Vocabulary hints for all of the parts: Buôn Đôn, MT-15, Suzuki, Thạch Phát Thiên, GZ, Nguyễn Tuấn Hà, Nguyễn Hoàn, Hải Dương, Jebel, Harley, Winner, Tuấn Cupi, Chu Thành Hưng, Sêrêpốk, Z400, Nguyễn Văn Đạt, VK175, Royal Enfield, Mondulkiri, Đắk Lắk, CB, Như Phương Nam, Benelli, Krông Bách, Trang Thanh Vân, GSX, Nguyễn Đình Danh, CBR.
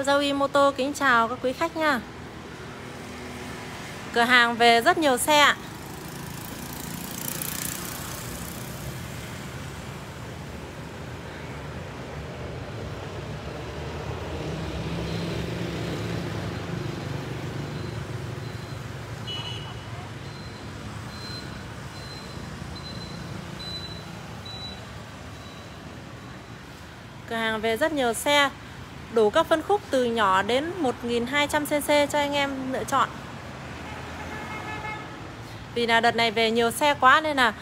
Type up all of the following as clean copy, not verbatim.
Đỗ Gia Uy Motor kính chào các quý khách nha. Cửa hàng về rất nhiều xe ạ. Cửa hàng về rất nhiều xe, đủ các phân khúc từ nhỏ đến 1200cc cho anh em lựa chọn. Vì là đợt này về nhiều xe quá nên là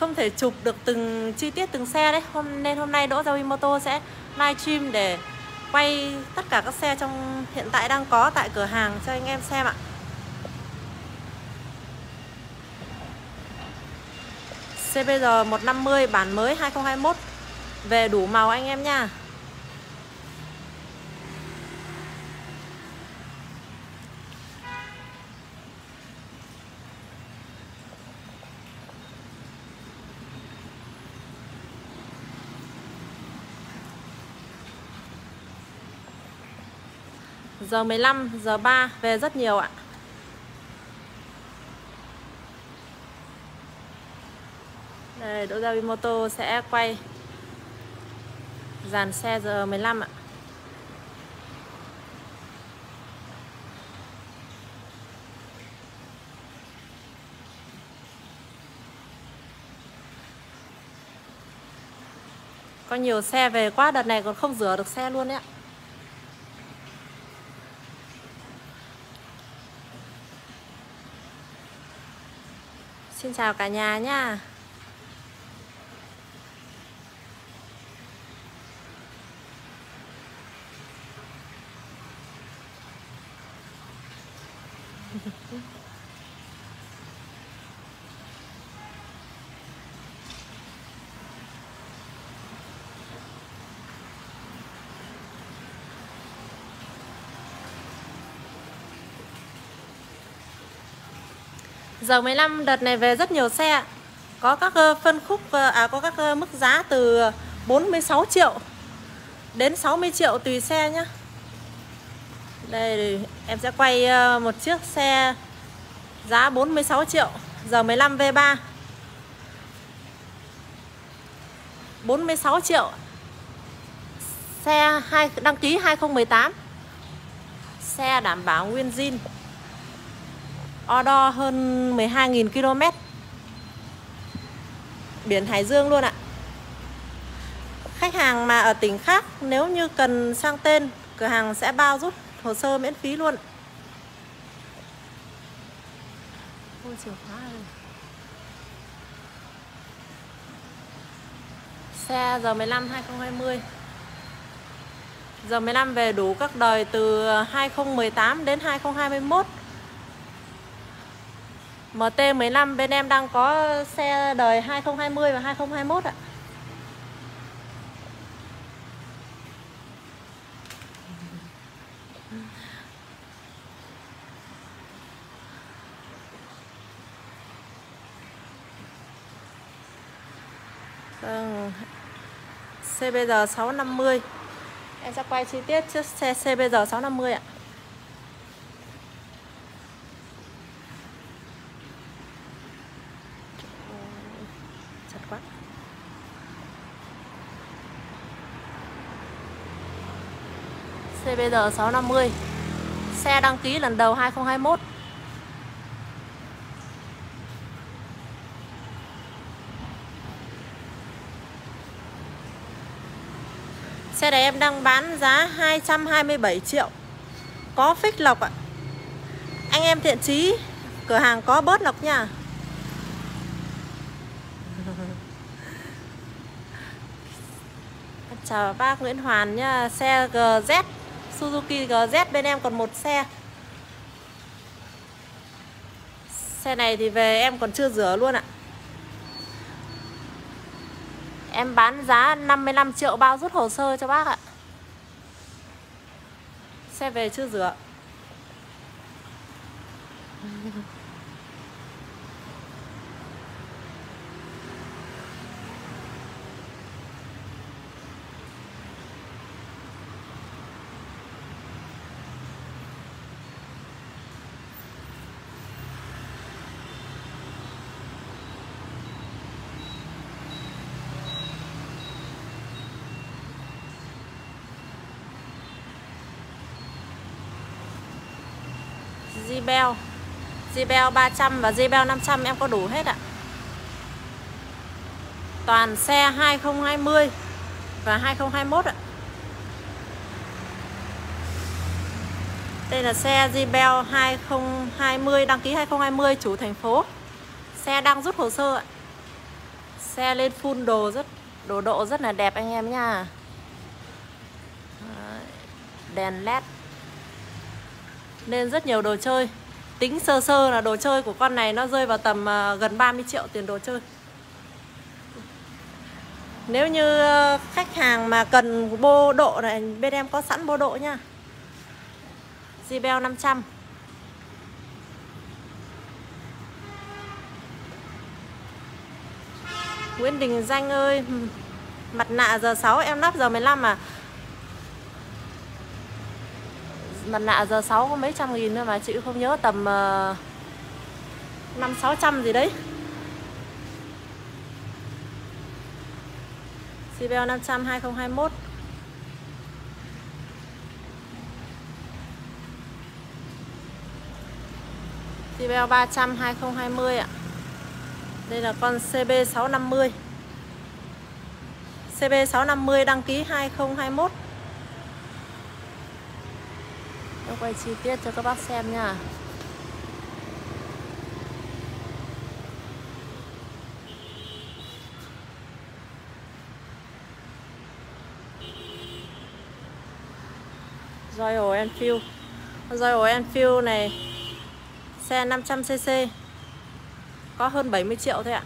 không thể chụp được từng chi tiết từng xe đấy. Nên hôm nay Đỗ Gia Uy Motor sẽ livestream để quay tất cả các xe trong hiện tại đang có tại cửa hàng cho anh em xem ạ. CBR 150 bản mới 2021 về đủ màu anh em nha. Giờ 15, giờ 3 về rất nhiều ạ. Đây, Đỗ Gia Uy Motor sẽ quay dàn xe giờ 15 ạ. Có nhiều xe về quá, đợt này còn không rửa được xe luôn đấy ạ. Xin chào cả nhà nha. Giờ 15 đợt này về rất nhiều xe. Có các phân khúc có các mức giá từ 46 triệu đến 60 triệu tùy xe nhá. Đây em sẽ quay một chiếc xe giá 46 triệu giờ 15 V3. 46 triệu. Xe đăng ký 2018. Xe đảm bảo nguyên zin. Odo hơn 12.000 km. Biển Hải Dương luôn ạ. Khách hàng mà ở tỉnh khác nếu như cần sang tên, cửa hàng sẽ bao rút hồ sơ miễn phí luôn. Ôi, chìa khóa rồi. Xe giờ 15 2020. Giờ 15 về đủ các đời từ 2018 đến 2021. MT-15 bên em đang có xe đời 2020 và 2021 ạ. CBR 650. Em sẽ quay chi tiết chiếc xe CBR 650 ạ. CBR 650. Xe đăng ký lần đầu 2021. Xe này em đang bán giá 227 triệu. Có phích lọc ạ. Anh em thiện chí, cửa hàng có bớt lọc nha. Chào bác Nguyễn Hoàn nha. Xe GZ Suzuki GZ bên em còn một xe. Xe này thì về em còn chưa rửa luôn ạ. Em bán giá 55 triệu bao rút hồ sơ cho bác ạ. Xe về chưa rửa. Jebel, Jebel 300 và Jebel 500 em có đủ hết ạ. Toàn xe 2020 và 2021 ạ. Đây là xe Jebel 2020, đăng ký 2020, chủ thành phố. Xe đang rút hồ sơ ạ. Xe lên full đồ, rất đồ độ rất là đẹp anh em nha. Đèn led nên rất nhiều đồ chơi. Tính sơ sơ là đồ chơi của con này nó rơi vào tầm gần 30 triệu tiền đồ chơi. Nếu như khách hàng mà cần bô độ này, bên em có sẵn bô độ nha. Jebel 500. Nguyễn Đình Danh ơi, mặt nạ giờ 6 em lắp giờ 15 à? Mặt nạ giờ 6 có mấy trăm nghìn nữa mà chị không nhớ, tầm 5-600 gì đấy. Jebel 500 2021. Jebel 300 2020 ạ. Đây là con CB 650. CB 650 đăng ký 2021. Em quay chi tiết cho các bác xem nha. Royal Enfield. Royal Enfield này xe 500cc có hơn 70 triệu thôi ạ.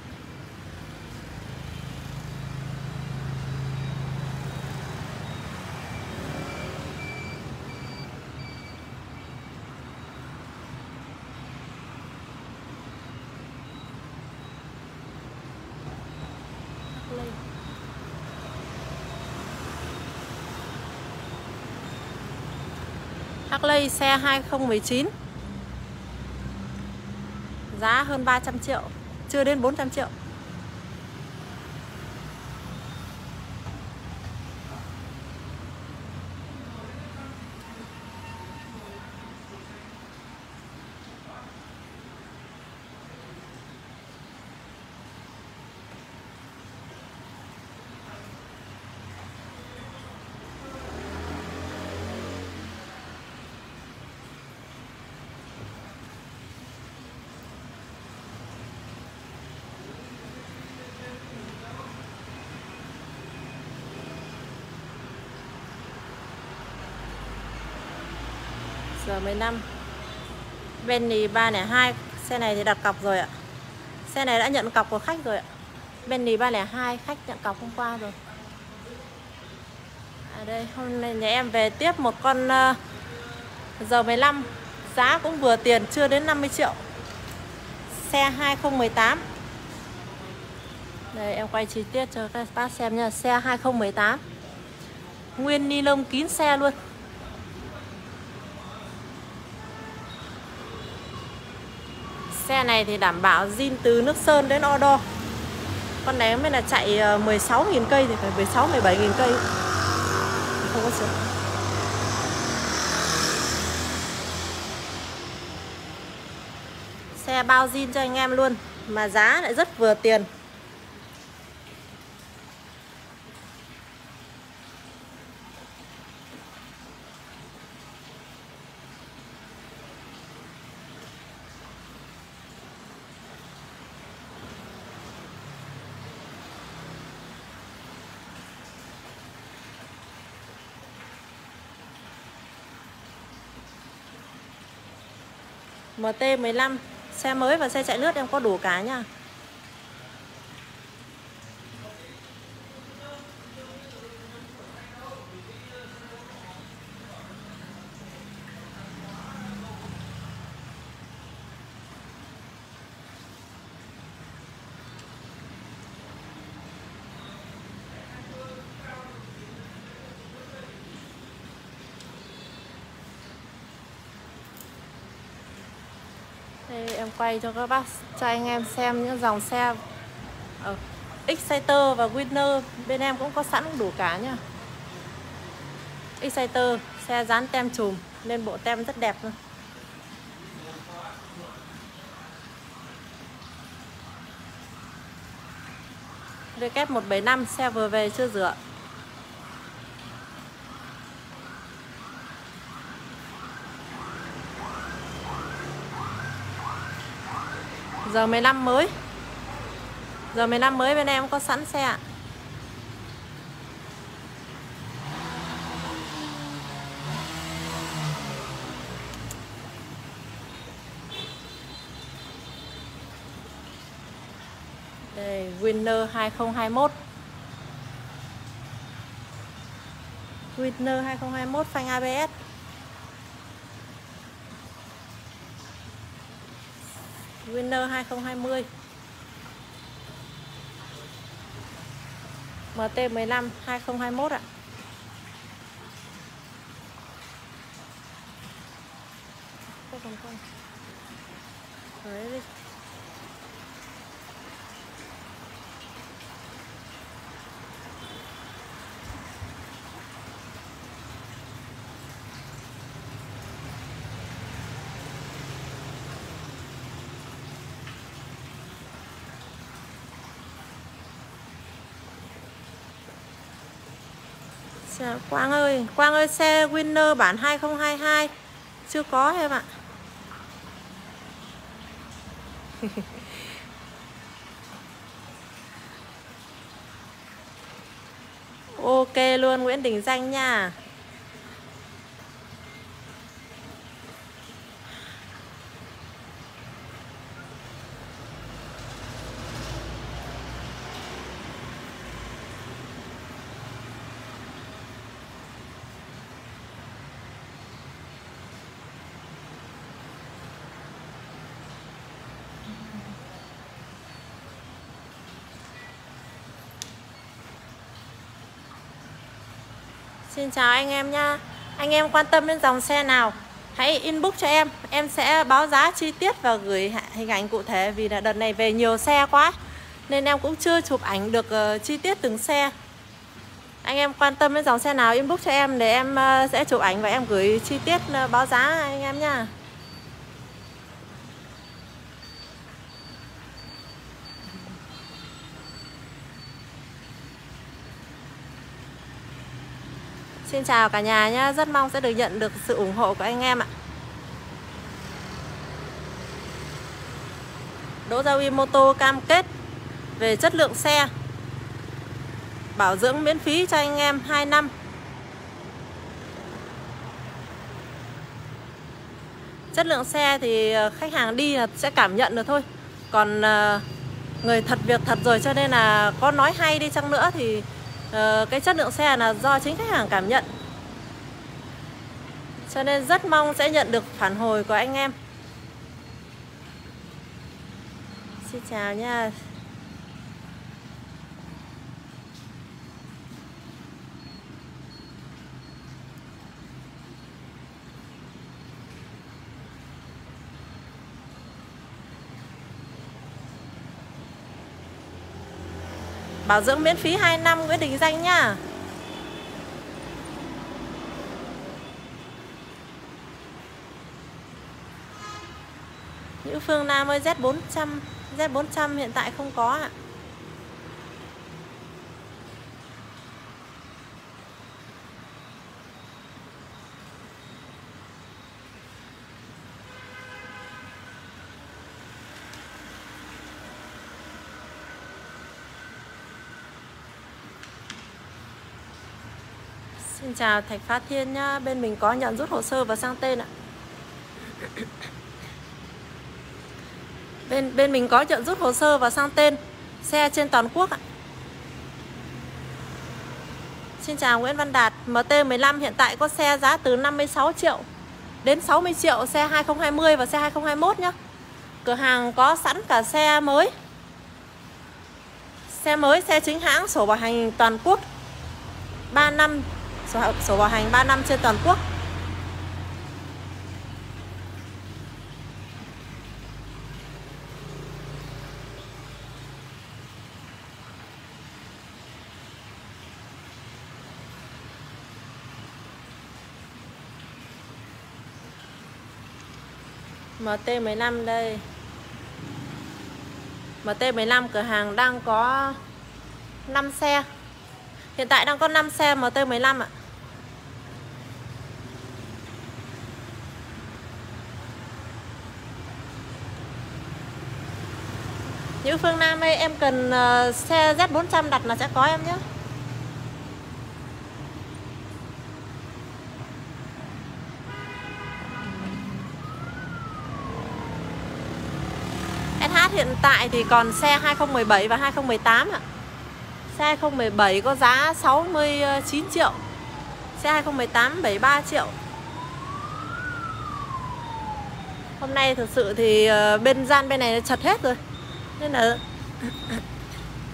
Harley xe 2019. Giá hơn 300 triệu, chưa đến 400 triệu. Giờ 15. Benelli 302. Xe này thì đặt cọc rồi ạ. Xe này đã nhận cọc của khách rồi ạ. Benelli 302 khách nhận cọc hôm qua rồi. À đây, hôm nay nhà em về tiếp một con giờ 15. Giá cũng vừa tiền, chưa đến 50 triệu. Xe 2018. Đây em quay chi tiết cho các bác xem nha. Xe 2018. Nguyên ni lông kín xe luôn. Xe này thì đảm bảo zin từ nước sơn đến odo. Con này mới là chạy 16.000 cây thì phải 16-17.000 cây. Không có sửa. Xe bao zin cho anh em luôn mà giá lại rất vừa tiền. MT-15, xe mới và xe chạy nước em có đủ cả nha. Đây, em quay cho các bác, cho anh em xem những dòng xe Exciter và Winner bên em cũng có sẵn đủ cả nhá. Exciter xe dán tem chùm nên bộ tem rất đẹp luôn. VK175 xe vừa về chưa rửa. Giờ 15 mới. Giờ 15 mới bên em có sẵn xe ạ. Đây, Winner 2021. Winner 2021 phanh ABS. Winner 2020. MT-15 2021 ạ. Đấy. Quang ơi xe Winner bản 2022 chưa có em ạ. Ok luôn Nguyễn Đình Danh nha. Xin chào anh em nha. Anh em quan tâm đến dòng xe nào hãy inbox cho em. Em sẽ báo giá chi tiết và gửi hình ảnh cụ thể. Vì là đợt này về nhiều xe quá nên em cũng chưa chụp ảnh được chi tiết từng xe. Anh em quan tâm đến dòng xe nào inbox cho em để em sẽ chụp ảnh và em gửi chi tiết báo giá anh em nha. Xin chào cả nhà nhé, rất mong sẽ được nhận được sự ủng hộ của anh em ạ. Đỗ Gia Uy Motor cam kết về chất lượng xe, bảo dưỡng miễn phí cho anh em 2 năm. Chất lượng xe thì khách hàng đi là sẽ cảm nhận được thôi. Còn người thật việc thật rồi cho nên là có nói hay đi chăng nữa thì cái chất lượng xe là do chính khách hàng cảm nhận. Cho nên rất mong sẽ nhận được phản hồi của anh em. Xin chào nha. Bảo dưỡng miễn phí 2 năm Nguyễn Đình Danh nha. Những Phương Nam ơi, Z400 hiện tại không có ạ. Xin chào Thạch Phát Thiên nhá, bên mình có nhận rút hồ sơ và sang tên ạ. Bên mình có nhận rút hồ sơ và sang tên xe trên toàn quốc ạ. Xin chào Nguyễn Văn Đạt, MT15 hiện tại có xe giá từ 56 triệu đến 60 triệu xe 2020 và xe 2021 nhá. Cửa hàng có sẵn cả xe mới. Xe mới, xe chính hãng, sổ bảo hành toàn quốc 3 năm. Sổ bảo hành 3 năm trên toàn quốc. MT15 đây. MT15 cửa hàng đang có 5 xe. Hiện tại đang có 5 xe MT-15 ạ. Như Phương Nam ơi, em cần xe Z400 đặt là sẽ có em nhé. SH hiện tại thì còn xe 2017 và 2018 ạ. Xe 2017 có giá 69 triệu. Xe 2018 73 triệu. Hôm nay thật sự thì bên gian bên này chật hết rồi, nên là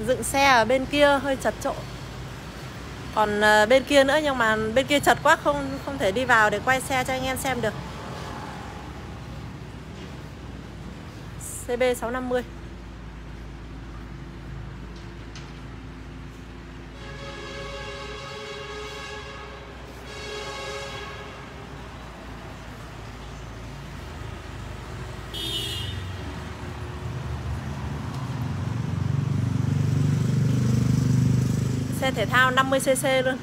dựng xe ở bên kia hơi chật trội. Còn bên kia nữa, nhưng mà bên kia chật quá, không thể đi vào để quay xe cho anh em xem được. CB 650. Xe thể thao 50cc luôn.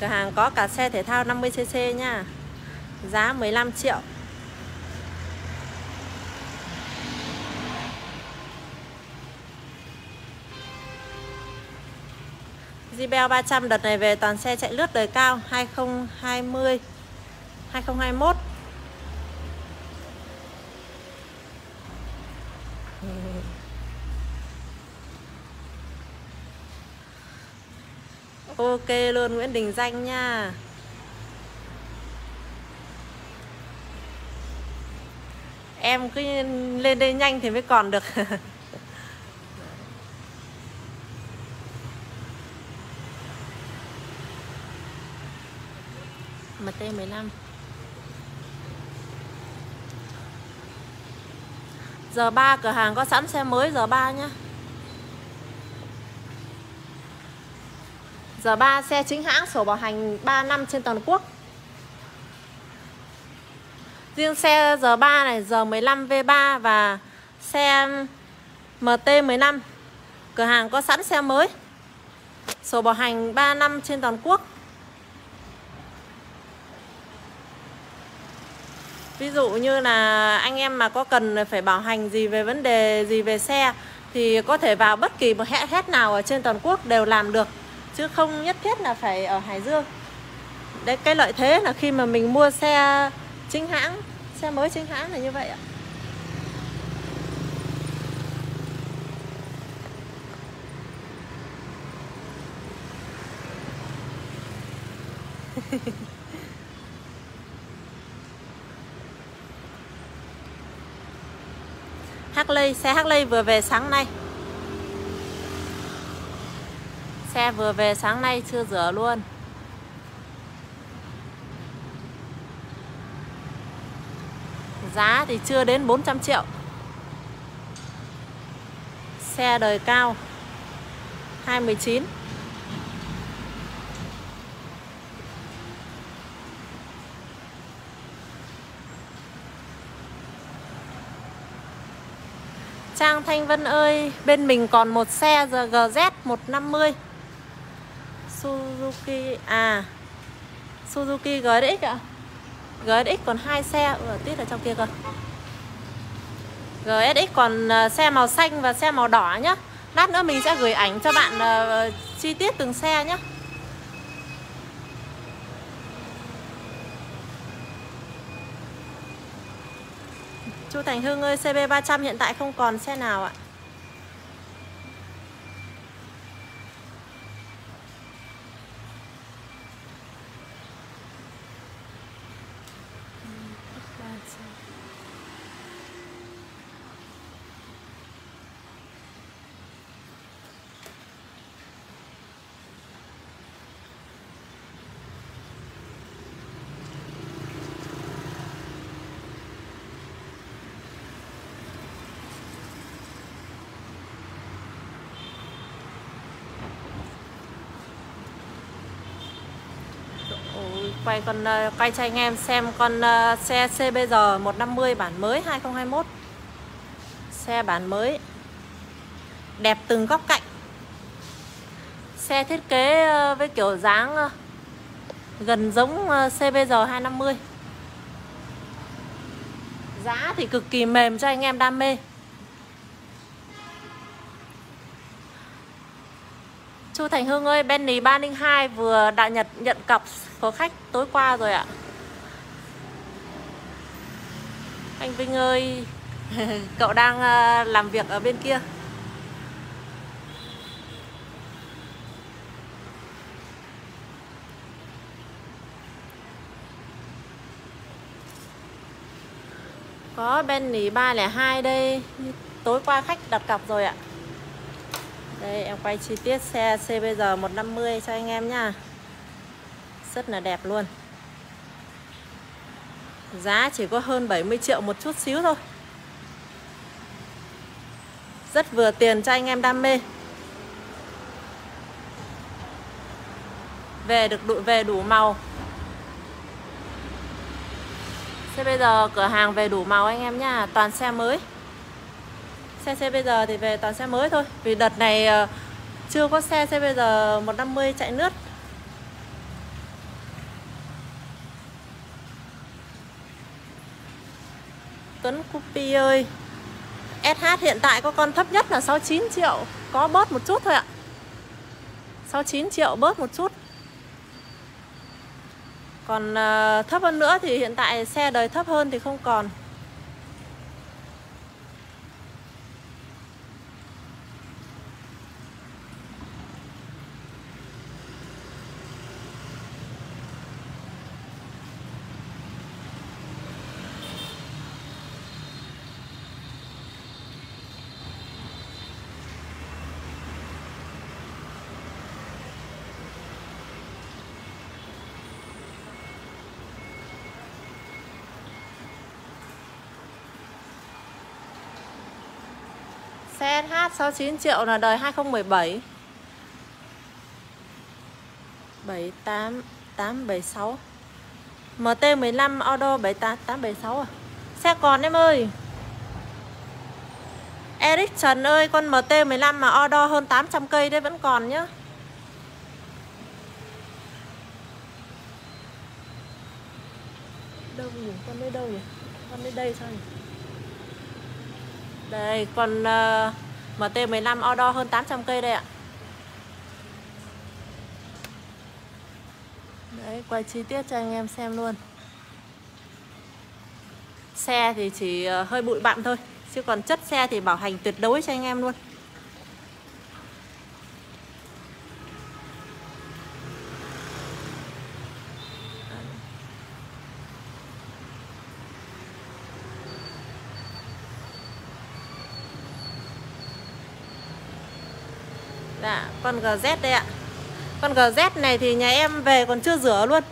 Cửa hàng có cả xe thể thao 50cc nha. Giá 15 triệu. Jebel 300 đợt này về toàn xe chạy lướt đời cao 2020, 2021. Ok luôn Nguyễn Đình Danh nha. Em cứ lên đây nhanh thì mới còn được. MT-15. Giờ 3 cửa hàng có sẵn xe mới giờ 3 nhá. Giờ 3 xe chính hãng, sổ bảo hành 3 năm trên toàn quốc. Riêng xe giờ 3 này, giờ 15 V3 và xe MT-15, cửa hàng có sẵn xe mới, sổ bảo hành 3 năm trên toàn quốc. Ví dụ như là anh em mà có cần phải bảo hành gì về vấn đề gì về xe thì có thể vào bất kỳ một hãng hết nào ở trên toàn quốc đều làm được, chứ không nhất thiết là phải ở Hải Dương. Đấy, cái lợi thế là khi mà mình mua xe chính hãng, xe mới chính hãng là như vậy ạ. Harley, xe Harley vừa về sáng nay. Xe vừa về sáng nay chưa rửa luôn. Giá thì chưa đến 400 triệu. Xe đời cao 2019. Trang Thanh Vân ơi, bên mình còn một xe GZ 150 Suzuki, Suzuki GSX ạ. GSX còn 2 xe, tít ở trong kia cơ. GSX còn xe màu xanh và xe màu đỏ nhá. Lát nữa mình sẽ gửi ảnh cho bạn chi tiết từng xe nhá. Chu Thành Hưng ơi, CB 300 hiện tại không còn xe nào ạ. Quay cho anh em xem con xe CBR 150 bản mới 2021. Xe bản mới đẹp từng góc cạnh. xe thiết kế với kiểu dáng gần giống CBR 250. Giá thì cực kỳ mềm cho anh em đam mê. Chu Thành Hưng ơi, Benelli 302 vừa Đại Nhật nhận cọc có khách tối qua rồi ạ. Anh Vinh ơi, cậu đang làm việc ở bên kia. Có Benelli 302 đây, tối qua khách đặt cọc rồi ạ. Đây em quay chi tiết xe CBR 150 cho anh em nha. Rất là đẹp luôn. Giá chỉ có hơn 70 triệu một chút xíu thôi. Rất vừa tiền cho anh em đam mê. Về được đụi về đủ màu. CBR cửa hàng về đủ màu anh em nha, toàn xe mới. Xe CBR thì về toàn xe mới thôi. Vì đợt này chưa có xe CBR 150 chạy nước. Tuấn Cupi ơi, SH hiện tại có con thấp nhất là 69 triệu. Có bớt một chút thôi ạ. 69 triệu bớt một chút. Còn thấp hơn nữa thì hiện tại xe đời thấp hơn thì không còn. Xe SH 69 triệu là đời 2017. 78876. MT15 Auto 78876 à. Xe còn em ơi. Eric Trần ơi, con MT15 mà Auto hơn 800 cây đấy vẫn còn nhá. Đâu nhỉ? Con đến đâu nhỉ? Con đến đây sao nhỉ? Đây, con MT15 Auto hơn 800 cây đây ạ. Đấy, quay chi tiết cho anh em xem luôn. Xe thì chỉ hơi bụi bặm thôi, chứ còn chất xe thì bảo hành tuyệt đối cho anh em luôn. Dạ, con GZ đây ạ. Con GZ này thì nhà em về còn chưa rửa luôn.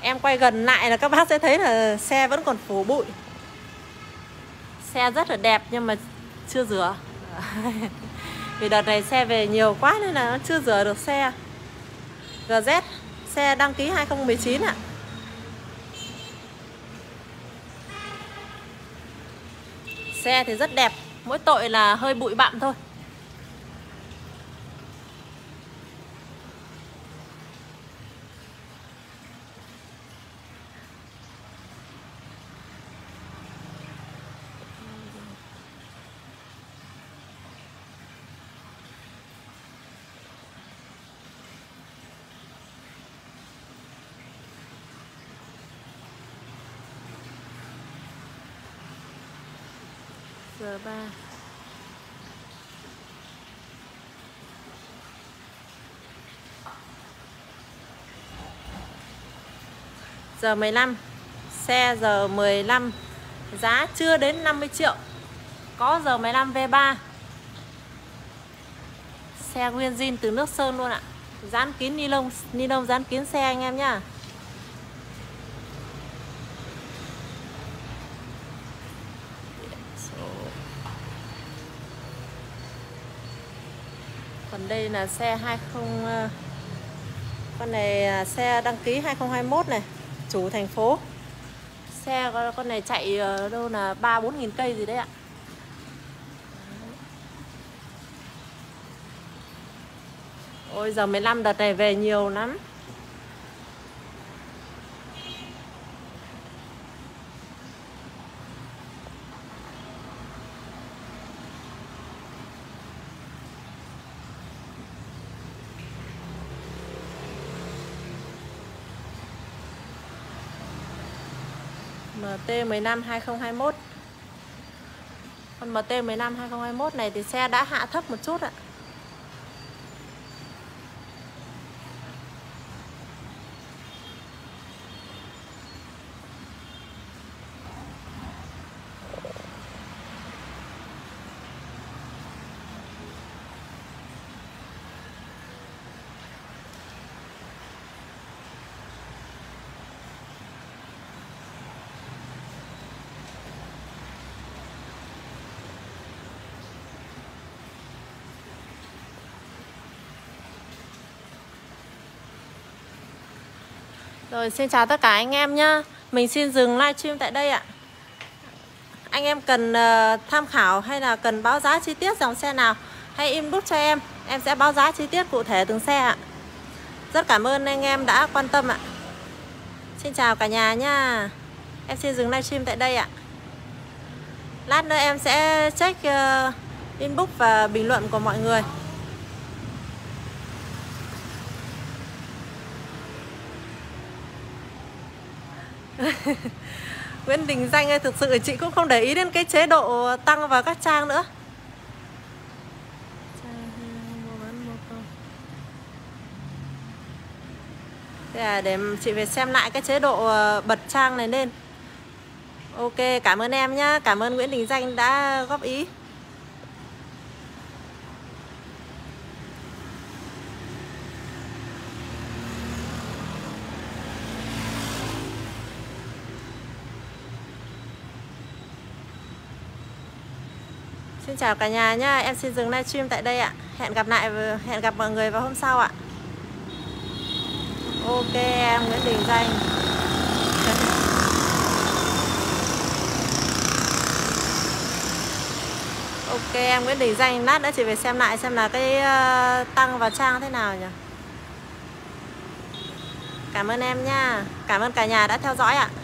Em quay gần lại là các bác sẽ thấy là xe vẫn còn phủ bụi. Xe rất là đẹp nhưng mà chưa rửa. Vì đợt này xe về nhiều quá nên là nó chưa rửa được xe. GZ, xe đăng ký 2019 ạ. Xe thì rất đẹp, mỗi tội là hơi bụi bặm thôi. G3. G15. Xe G15 giá chưa đến 50 triệu. Có G15 V3. Xe nguyên zin từ nước sơn luôn ạ. Dán kín ni lông dán kín xe anh em nhá. Còn đây là xe 20, con này là xe đăng ký 2021 này, chủ thành phố. Xe con này chạy đâu là 3-4.000 cây gì đấy ạ. Ôi giờ 15 đợt này về nhiều lắm. MT-15 2021. Con MT-15 2021 này thì xe đã hạ thấp một chút ạ. Rồi, xin chào tất cả anh em nhé. Mình xin dừng livestream tại đây ạ. Anh em cần tham khảo hay là cần báo giá chi tiết dòng xe nào, hãy inbox cho em. Em sẽ báo giá chi tiết cụ thể từng xe ạ. Rất cảm ơn anh em đã quan tâm ạ. Xin chào cả nhà nha. Em xin dừng livestream tại đây ạ. Lát nữa em sẽ check inbox và bình luận của mọi người. Nguyễn Đình Danh ơi, thực sự chị cũng không để ý đến cái chế độ tăng vào các trang nữa. Thế à, để chị về xem lại cái chế độ bật trang này lên. Ok, cảm ơn em nhá. Cảm ơn Nguyễn Đình Danh đã góp ý. Xin chào cả nhà nhá, em xin dừng livestream tại đây ạ. Hẹn gặp mọi người vào hôm sau ạ. Ok em Nguyễn Đình Danh. Ok em Nguyễn Đình Danh, lát nữa chị về xem lại xem là cái tăng vào trang thế nào nhỉ. Cảm ơn em nha. Cảm ơn cả nhà đã theo dõi ạ.